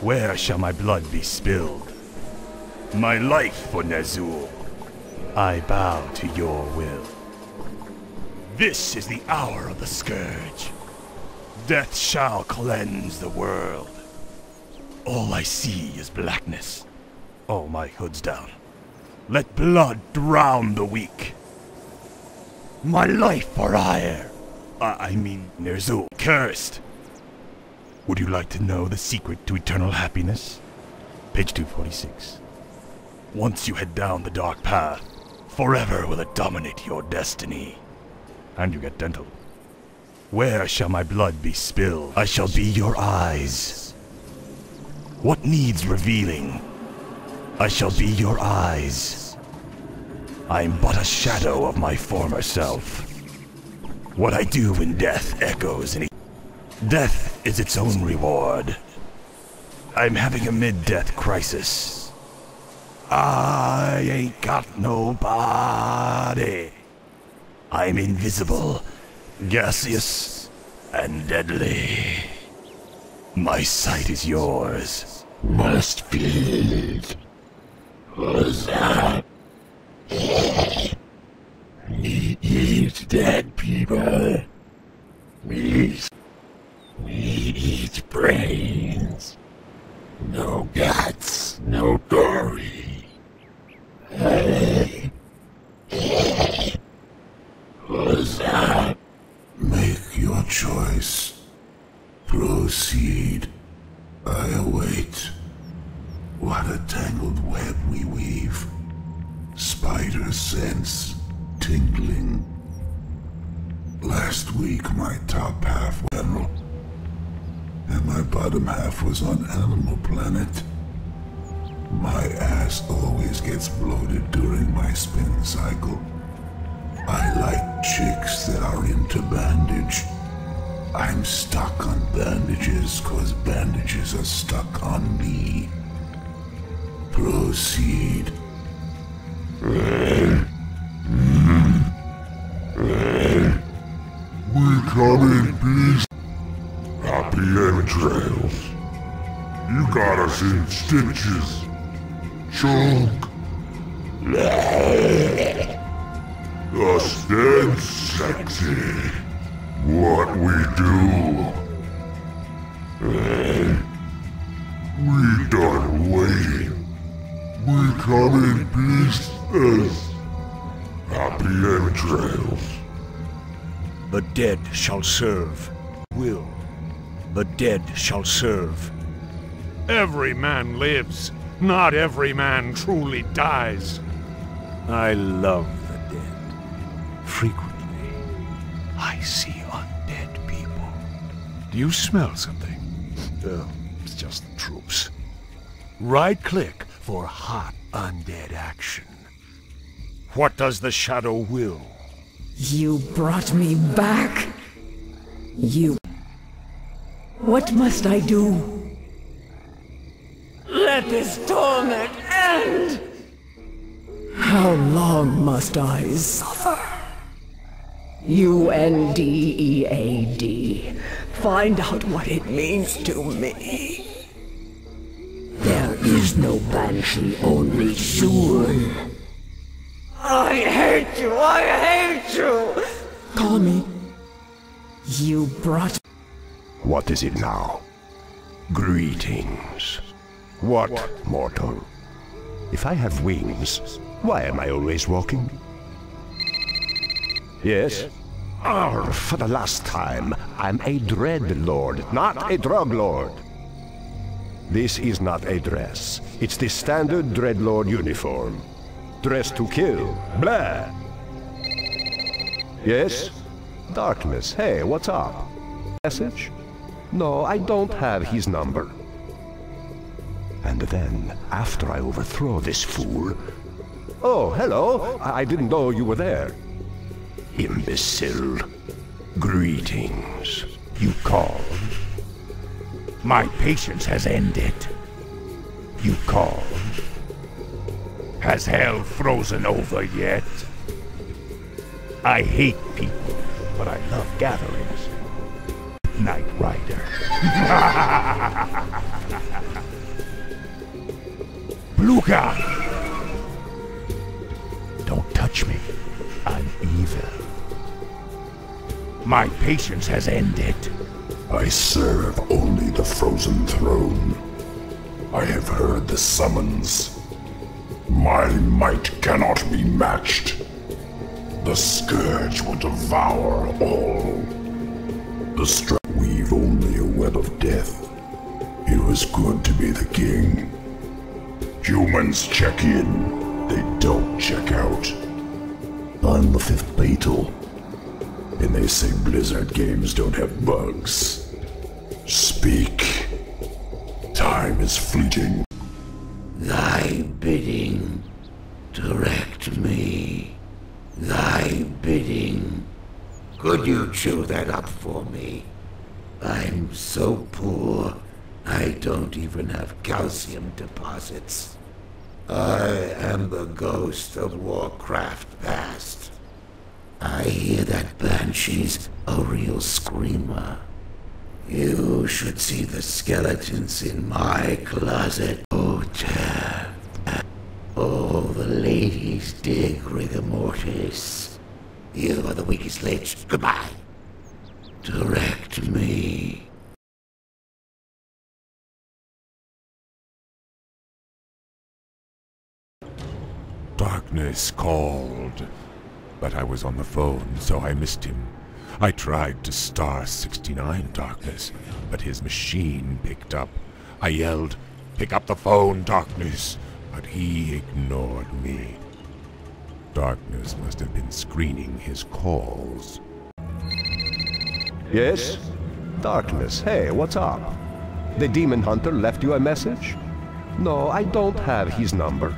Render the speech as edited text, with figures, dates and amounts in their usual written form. Where shall my blood be spilled? My life for Ner'Zhul. I bow to your will. This is the hour of the scourge. Death shall cleanse the world. All I see is blackness. Oh, my hood's down. Let blood drown the weak. My life for ire. I mean, Ner'Zhul, cursed. Would you like to know the secret to eternal happiness? Page 246. Once you head down the dark path, forever will it dominate your destiny. And you get dental. Where shall my blood be spilled? I shall be your eyes. What needs revealing? I shall be your eyes. I am but a shadow of my former self. What I do in death echoes in death is its own reward. I'm having a mid-death crisis. I ain't got nobody. I'm invisible, gaseous, and deadly. My sight is yours. Must feed. Who's that? We eat dead people. We eat brains. No guts, no glory. Who's that? Make your choice. Proceed. I await. What a tangled web we weave. Spider sense tingling. Last week my top half was animal, and my bottom half was on Animal Planet. My ass always gets bloated during my spin cycle. I like chicks that are into bandage. I'm stuck on bandages cause bandages are stuck on me. Proceed. We come in peace. Happy entrails. You got us in stitches. Chunk. Us dead sexy. What we do. We done waiting. We come in peace as happy entrails. The dead shall serve. Will. The dead shall serve. Every man lives. Not every man truly dies. I love the dead. Frequently, I see undead people. Do you smell something? It's just the troops. Right-click for hot undead action. What does the shadow will? You brought me back. You... What must I do? Let this torment end! How long must I suffer? UNDEAD. Find out what it means to me. There is no banshee, only soon. I hate you! I hate you! Call me. You brought... What is it now? Greetings. What, mortal? If I have wings, why am I always walking? Yes? Arr, for the last time, I'm a Dreadlord, not a drug lord. This is not a dress. It's the standard Dreadlord uniform. Dress to kill. Blah! Yes? Darkness, hey, what's up? Message? No, I don't have his number. And then, after I overthrow this fool... Oh, hello! I didn't know you were there. Imbecile. Greetings. You called. My patience has ended. You call. Has hell frozen over yet? I hate people, but I love gatherings. Knight Rider. Luca! Don't touch me. I'm evil. My patience has ended. I serve only the Frozen Throne. I have heard the summons. My might cannot be matched. The Scourge will devour all. Weave only a web of death. It was good to be the king. Humans check in, they don't check out. I'm the fifth beetle. And they say Blizzard games don't have bugs. Speak. Time is fleeting. Thy bidding, direct me. Thy bidding. Could you chew that up for me? I'm so poor, I don't even have calcium deposits. I am the ghost of Warcraft past. I hear that Banshee's a real screamer. You should see the skeletons in my closet. Oh, Tab. Oh, the ladies dig rigor mortis. You are the weakest lich. Goodbye. Direct me. Darkness called. But I was on the phone, so I missed him. I tried to star 69 Darkness, but his machine picked up. I yelled, "Pick up the phone, Darkness!" But he ignored me. Darkness must have been screening his calls. Yes? Darkness, hey, what's up? The Demon Hunter left you a message? No, I don't have his number.